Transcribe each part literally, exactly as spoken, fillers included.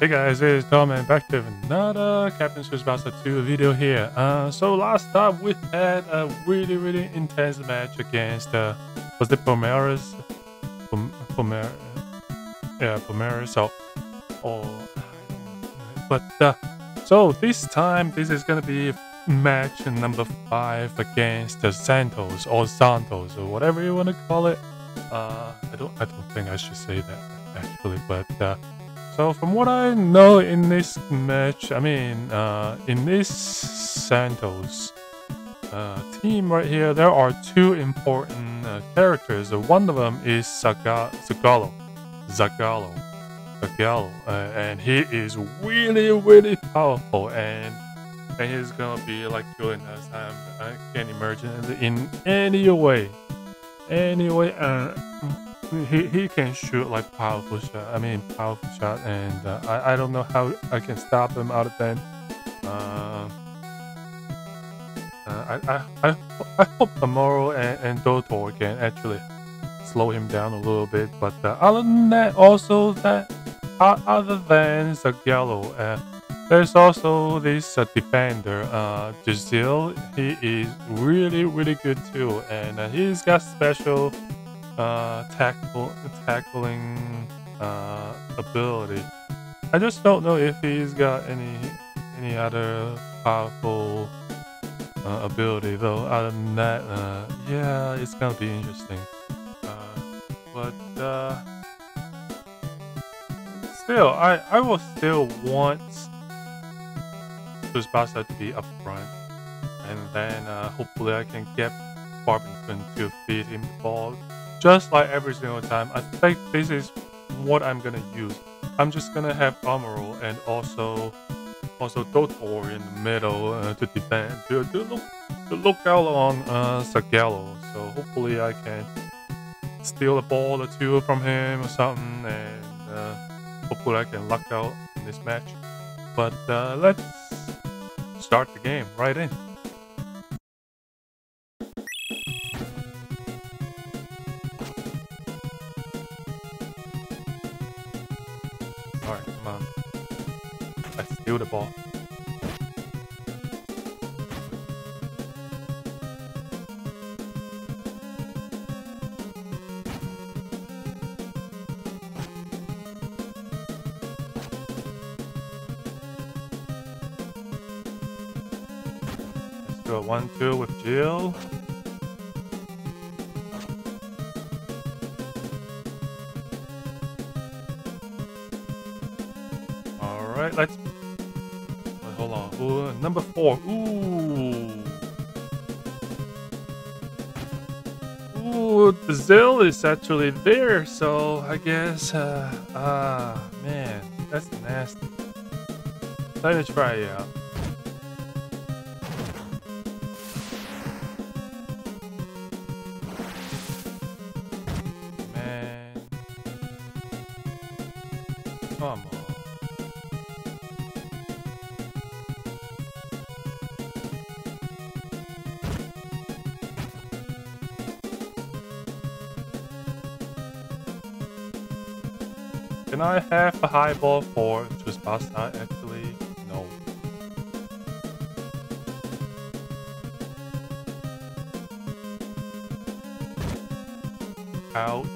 Hey guys, it's Tom and back to another Captain Tsubasa two video here. Uh, so last time we had a really really intense match against uh, was it Pomeris? Pom Pomer yeah, Pomeris or or but uh, so this time this is gonna be match number five against the Santos or Santos or whatever you want to call it. Uh, I don't I don't think I should say that actually, but uh, so from what I know in this match, I mean uh, in this Santos uh, team right here, there are two important uh, characters. One of them is Zaga Zagallo, Zagallo, Zagallo, uh, and he is really really powerful and. And he's gonna be like killing us. I'm, I can't imagine in any way. Anyway, uh, he he can shoot like powerful shot. I mean powerful shot, and uh, I I don't know how I can stop him out of that. Uh, uh, I I I I hope Amaral and, and Doutor can actually slow him down a little bit. But uh, other than that, also that uh, other than Zagallo. Uh, There's also this uh, defender, uh, Jazil. He is really, really good too, and uh, he's got special uh, tackle, tackling uh, ability. I just don't know if he's got any any other powerful uh, ability though. Other than that, uh, yeah, it's gonna be interesting. Uh, but. Uh, still, I I will still want. Tsubasa to be up front, and then uh, hopefully I can get Babington to feed him the ball just like every single time. I think this is what I'm gonna use. I'm just gonna have Amaral and also also Doutor in the middle uh, to defend to, to, look, to look out on uh, Zagallo, so hopefully I can steal a ball or two from him or something, and uh, hopefully I can luck out in this match. But uh, let's start the game right in. Alright, come on. Let's steal the ball. Do a one two with Gil. Alright, let's... Wait, hold on. Ooh, number four. Ooh! Ooh, the Zill is actually there, so I guess... Uh, ah, man. That's nasty. Let me try it out. Come on. Can I have a high ball for Tsubasa actually? No. Ouch.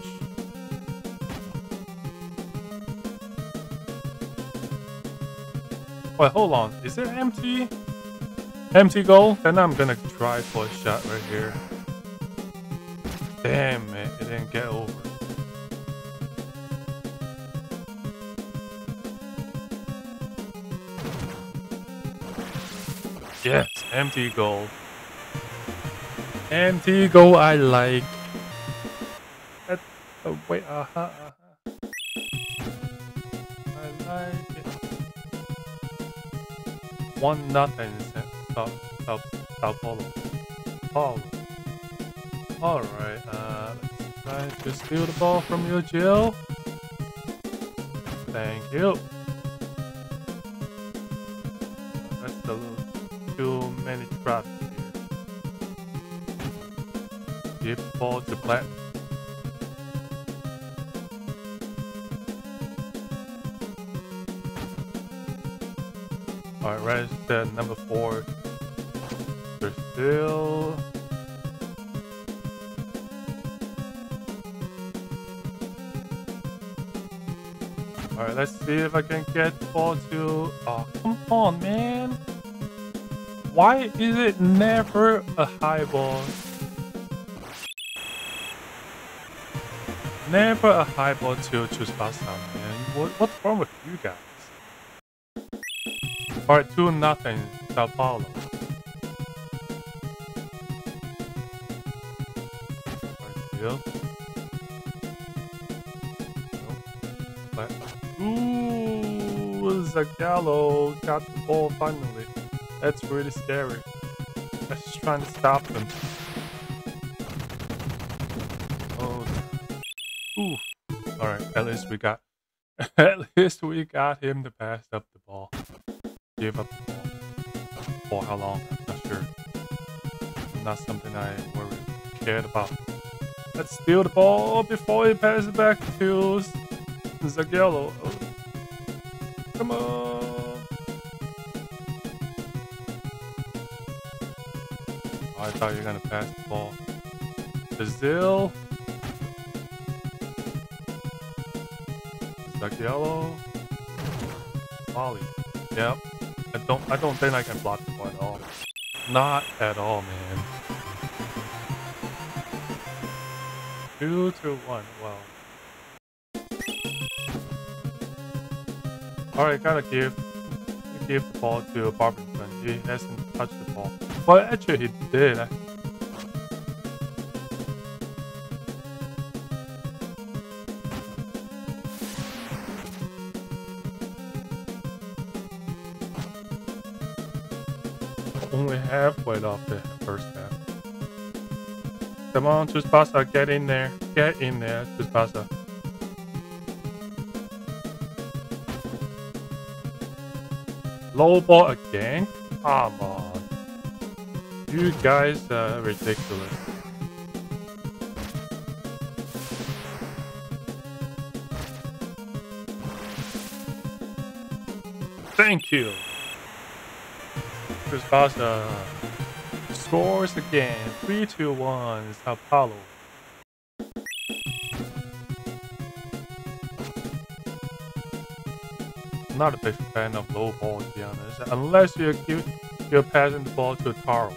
Wait, hold on. Is it empty? Empty goal? Then I'm gonna try for a shot right here. Damn it, it didn't get over. Yes, empty goal. Empty goal I like. That, oh, wait, uh-huh, uh-huh. I like it. One nothing Sao Paulo. Paulo. Alright, uh, let's try to steal the ball from you, Jill. Thank you. That's a little too many traps here. Give ball to Platinum. All right, right at number four. They're still. All right, let's see if I can get ball to. Oh, come on, man. Why is it never a high ball? Never a high ball to Tsubasa, man. What, what's wrong with you guys? Alright, two nothing, Sao Paulo. Alright, Gil. Nope. Ooh, Zagallo got the ball finally. That's really scary. I'm just trying to stop them. Oh. Ooh. Alright, at least we got at least we got him to pass up the ball. Give up the ball. For how long? I'm not sure. Not something I worry cared about. Let's steal the ball before he passes it back to Zagallo. Oh. Come on. I thought you were gonna pass the ball. Brazil. Zagallo. Volley. Yep. I don't I don't think I can block the ball at all. Not at all, man. Two to one, wow. Alright, gotta give give the ball to Babington. He hasn't touched the ball. Well, actually, he did. I... Only halfway off the first half. Come on, Tsubasa, get in there. Get in there, Tsubasa. Low ball again? Come on. You guys are ridiculous. Thank you! Tsubasa scores again. three two one, Sao Paulo. I'm not a big fan of low ball, to be honest. Unless you're, you're passing the ball to Taro.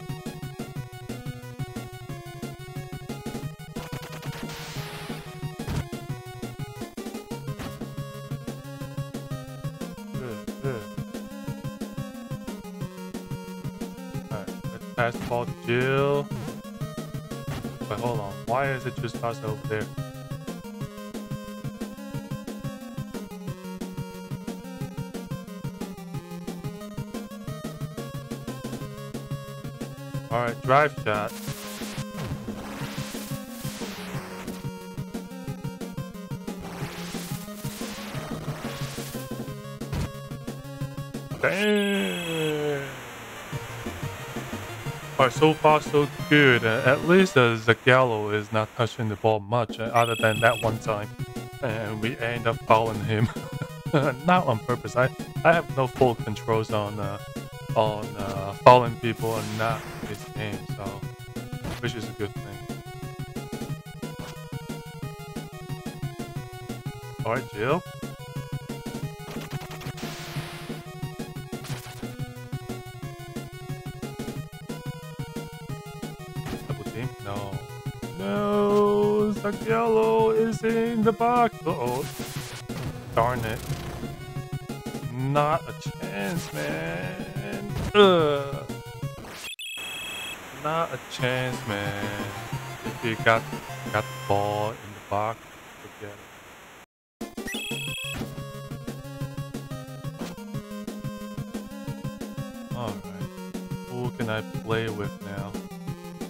Pass ball to Gil. But hold on, why is it just us over there? Alright, drive shot. Damn! Alright, so far so good. Uh, at least uh, Zagallo is not touching the ball much, uh, other than that one time, and we end up fouling him. Not on purpose. I I have no full controls on uh, on uh, fouling people or not in this game, so which is a good thing. Alright, Jill. No. No! Zagallo is in the box! Uh-oh. Darn it. Not a chance, man. Ugh. Not a chance, man. If you got, got the ball in the box, forget it. Alright. Who can I play with now?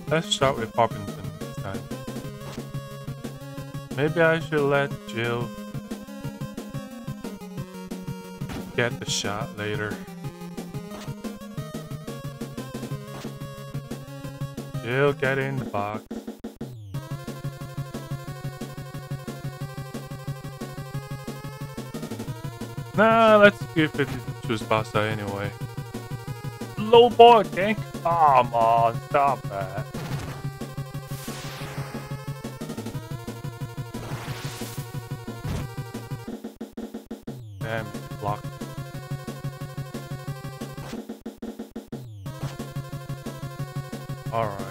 Let's start with Babington this time. Maybe I should let Jill get the shot later. Jill, get in the box. Nah, let's give it to Tsubasa anyway. low ball, King. Come on, stop that. Damn, blocked. All right.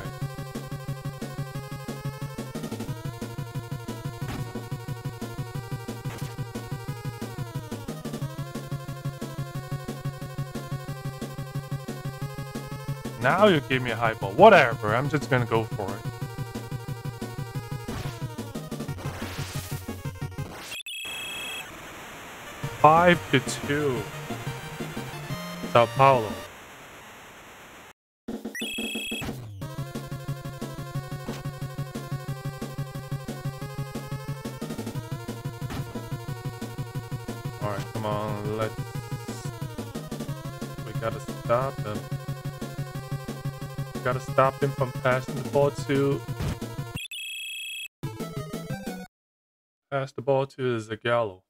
Now you gave me a high ball. Whatever, I'm just gonna go for it. Five to two. Sao Paulo. Alright, come on, let's... We gotta stop them. Gotta stop him from passing the ball to... Pass the ball to Zagallo.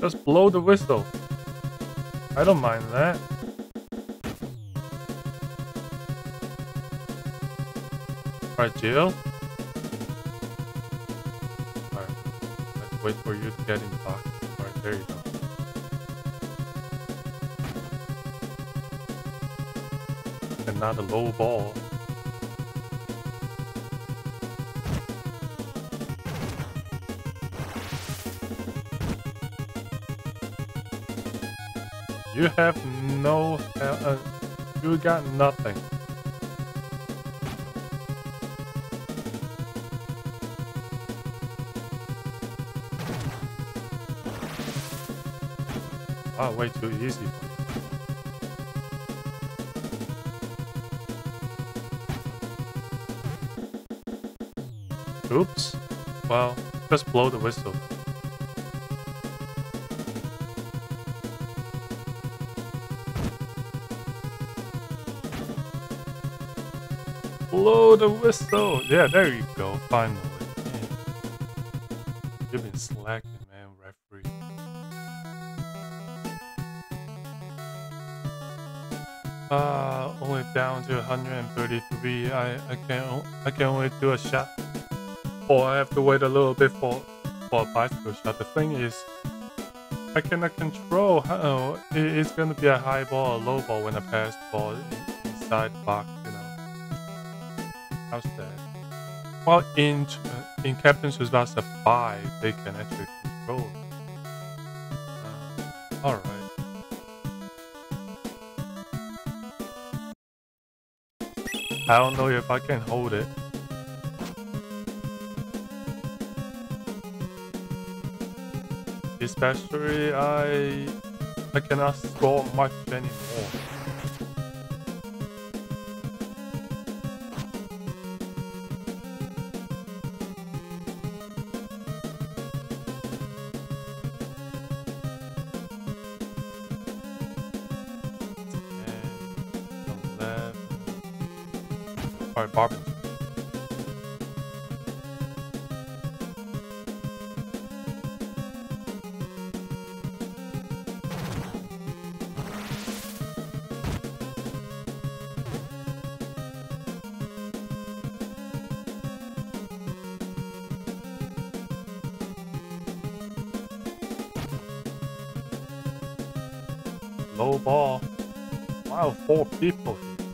Just blow the whistle. I don't mind that. Alright, Gil. Alright. Let's wait for you to get in the box. Alright, there you go. Not a low ball. You have no... Uh, uh, you got nothing. Oh, way too easy. Oops. Well, just blow the whistle. Blow the whistle! Yeah, there you go, finally. Man. You've been slacking, man, referee. Ah, uh, only down to one hundred thirty-three. I, I can I can only do a shot. Or I have to wait a little bit for, for a bicycle shot. The thing is, I cannot control how it's going to be a high ball or a low ball when I pass the ball inside the box, you know. How's that? Well, in, in Captain Tsubasa five, they can actually control it. Uh, Alright. I don't know if I can hold it. Especially, I I cannot score much anymore. And left. All right, Barbie. Low ball. Wow, four people here.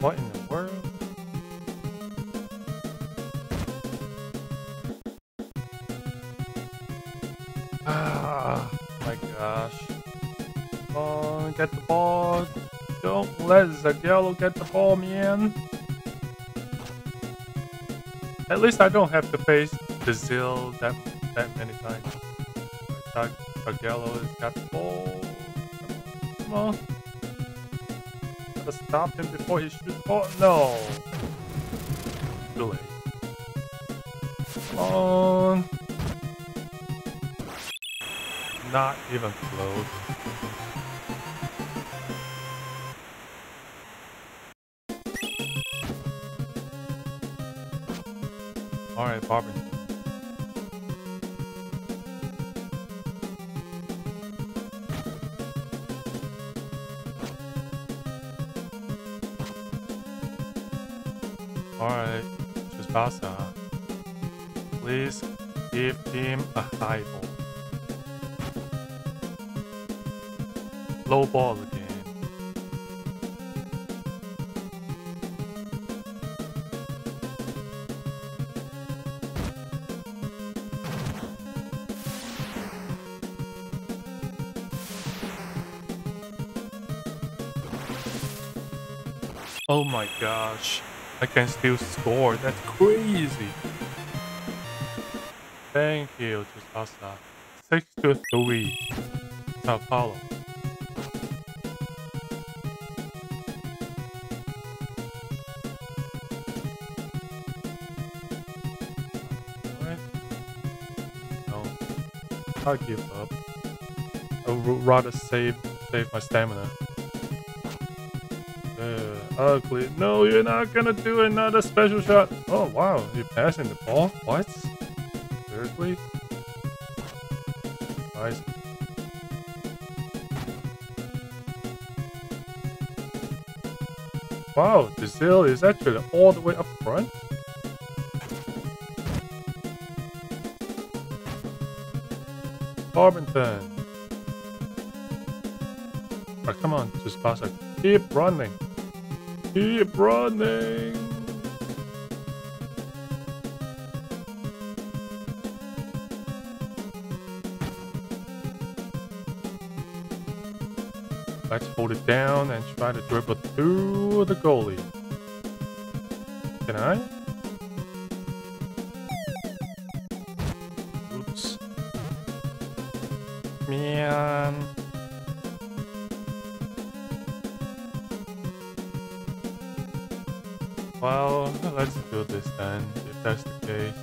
What in the world? Ah, my gosh. Come on, get the ball. Don't let Zagallo get the ball, man. At least I don't have to face Brazil that, that many times. Zagallo has got the ball. Gotta stop him before he shoots. Oh no! Too late. Come on! Not even close. Alright, Barbie. Alright, Tsubasa, please give him a high ball. Low ball again. Oh my gosh, I can still score, that's crazy! Thank you, Tsubasa. six to three, Sao Paulo. Alright. No. I'll give up. I would rather save, save my stamina. Uh, ugly. No, you're not gonna do another special shot. Oh wow, you're passing the ball? What? Seriously? Nice. Wow, Jazil is actually all the way up front. Babington. Oh, come on, just pass it. Keep running. Keep running! Let's hold it down and try to dribble through the goalie. Can I? Oops. Man. Well, let's do this then, if that's the case.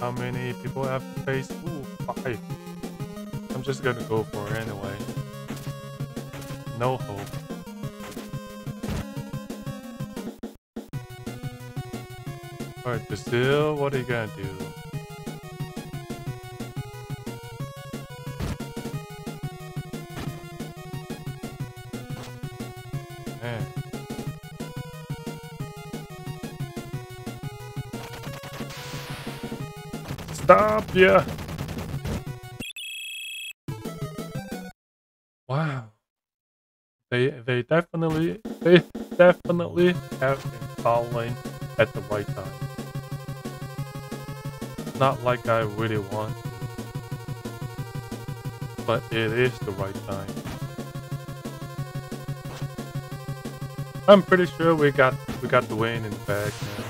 How many people have faced? Ooh, five. I'm just gonna go for it anyway. No hope. Alright, Brazil, what are you gonna do? Stop, yeah. Wow. They they definitely they definitely have been fouling at the right time. Not like I really want, but it is the right time. I'm pretty sure we got we got the win in the bag now.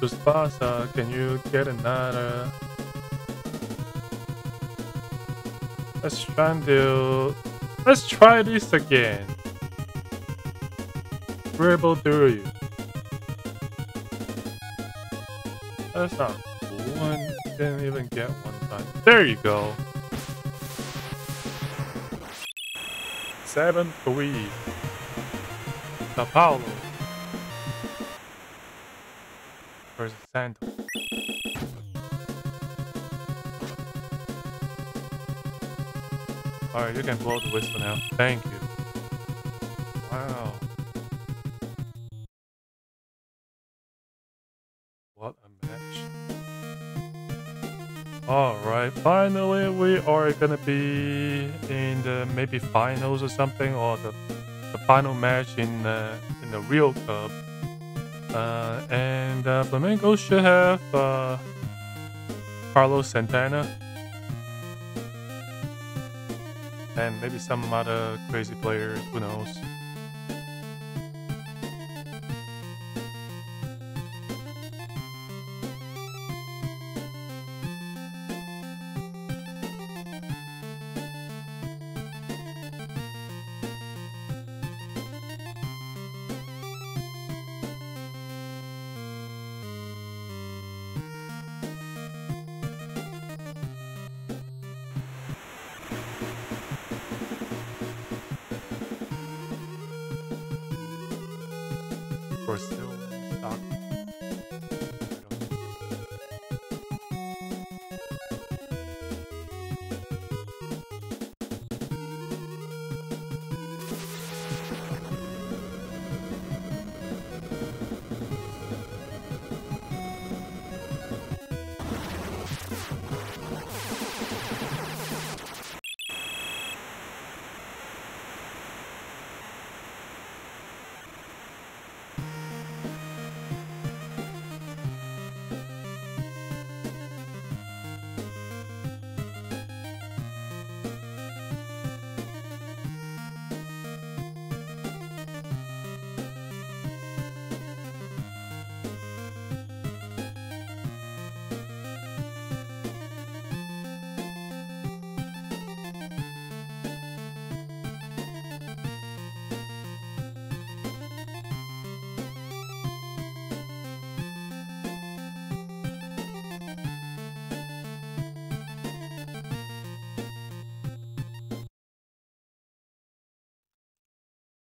Tsubasa, can you get another? Let's try and do... Let's try this again. Dribble through you. That's not cool. I didn't even get one time. There you go. seven three. Sao Paulo. Versus Santos. Alright, you can blow the whistle now. Thank you. Wow. What a match. Alright, finally we are gonna be in the maybe finals or something, or the, the final match in the, in the Rio Cup. Uh, and uh, Flamengo should have uh, Carlos Santana and maybe some other crazy players, who knows. are still stuck.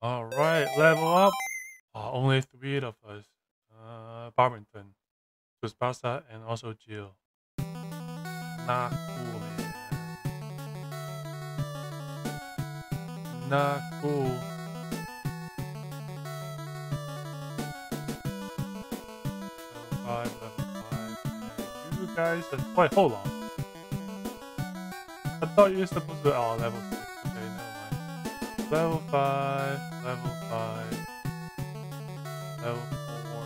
Alright, level up. Uh, only three of us. Uh, Babington, Tsubasa, and also Gil. Not cool, man. Not cool. Level five, level five. And you guys are... Wait, hold on. I thought you were supposed to... Oh, level six. Okay, never mind. Level five. Level five, level four,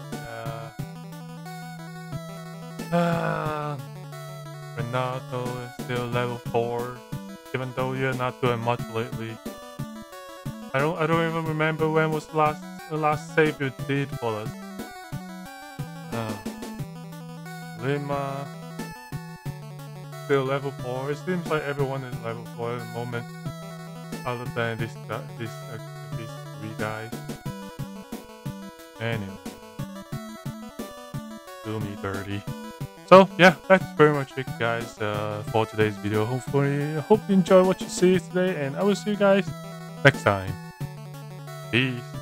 uh, uh, Renato is still level four, even though you're not doing much lately. I don't, I don't even remember when was last the last save you did for us. Uh, Lima, still level four. It seems like everyone is level four at the moment, other than this guy, this uh, these three guys. Anyway, do me dirty. So yeah, that's pretty much it, guys, uh, for today's video. Hopefully, I hope you enjoy what you see today, and I will see you guys next time. Peace.